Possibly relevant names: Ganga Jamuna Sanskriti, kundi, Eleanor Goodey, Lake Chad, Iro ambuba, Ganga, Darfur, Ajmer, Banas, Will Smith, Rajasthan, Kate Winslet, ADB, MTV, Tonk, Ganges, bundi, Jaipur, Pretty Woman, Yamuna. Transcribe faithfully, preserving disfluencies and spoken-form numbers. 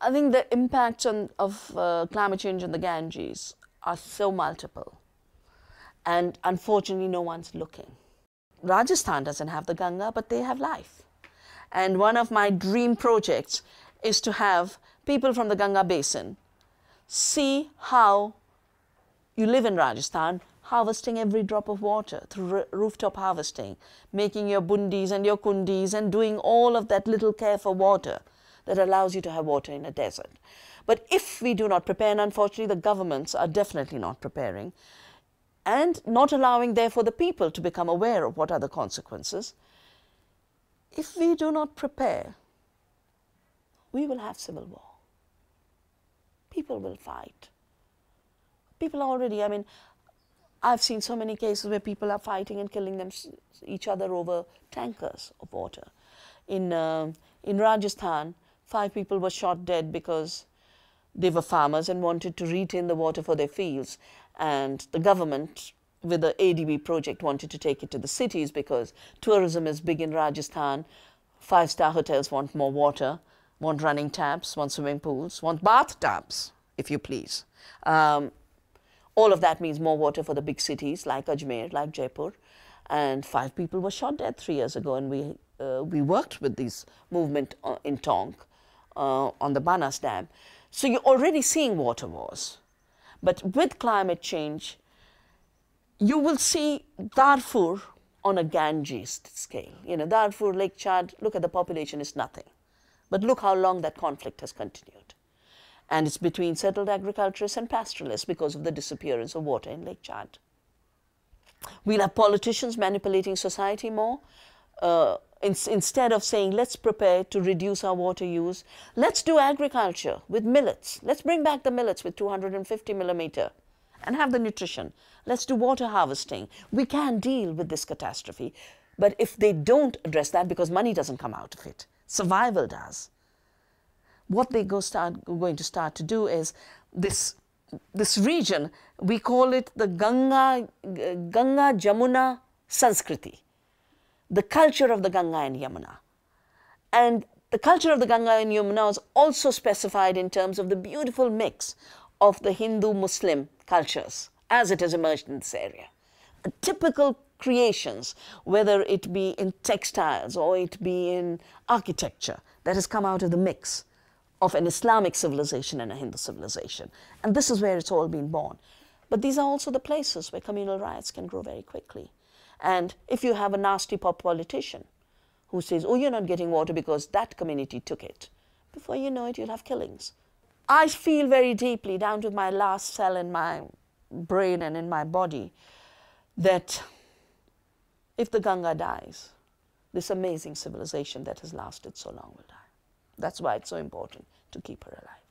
I think the impacts on, of uh, climate change on the Ganges are so multiple, and unfortunately no one's looking. Rajasthan doesn't have the Ganga, but they have life. And one of my dream projects is to have people from the Ganga basin see how you live in Rajasthan, harvesting every drop of water through rooftop harvesting, making your bundis and your kundis and doing all of that little care for water that allows you to have water in a desert. But if we do not prepare, and unfortunately the governments are definitely not preparing, and not allowing therefore the people to become aware of what are the consequences, if we do not prepare, we will have civil war. People will fight. People are already, I mean, I've seen so many cases where people are fighting and killing them, each other over tankers of water. In, uh, in Rajasthan, five people were shot dead because they were farmers and wanted to retain the water for their fields. And the government, with the A D B project, wanted to take it to the cities because tourism is big in Rajasthan. Five-star hotels want more water, want running taps, want swimming pools, want bath taps, if you please. Um, all of that means more water for the big cities like Ajmer, like Jaipur. And five people were shot dead three years ago, and we, uh, we worked with this movement uh, in Tonk uh, on the Banas dam. So you're already seeing water wars. But with climate change, you will see Darfur on a Ganges scale. You know, Darfur, Lake Chad, look at the population, it's nothing. But look how long that conflict has continued. And it's between settled agriculturists and pastoralists because of the disappearance of water in Lake Chad. We'll have politicians manipulating society more. Uh, in, instead of saying, let's prepare to reduce our water use, let's do agriculture with millets. Let's bring back the millets with two hundred fifty millimeter and have the nutrition. Let's do water harvesting. We can deal with this catastrophe. But if they don't address that, because money doesn't come out of it, survival does. What they go start going to start to do is this, this region, we call it the Ganga, Ganga Jamuna Sanskriti. The culture of the Ganga and Yamuna. And the culture of the Ganga and Yamuna is also specified in terms of the beautiful mix of the Hindu-Muslim cultures as it has emerged in this area. The typical creations, whether it be in textiles or it be in architecture, that has come out of the mix of an Islamic civilization and a Hindu civilization. And this is where it's all been born. But these are also the places where communal riots can grow very quickly. And if you have a nasty pop politician who says, oh, you're not getting water because that community took it, before you know it, you'll have killings. I feel very deeply, down to my last cell in my brain and in my body, that if the Ganga dies, this amazing civilization that has lasted so long will die. That's why it's so important to keep her alive.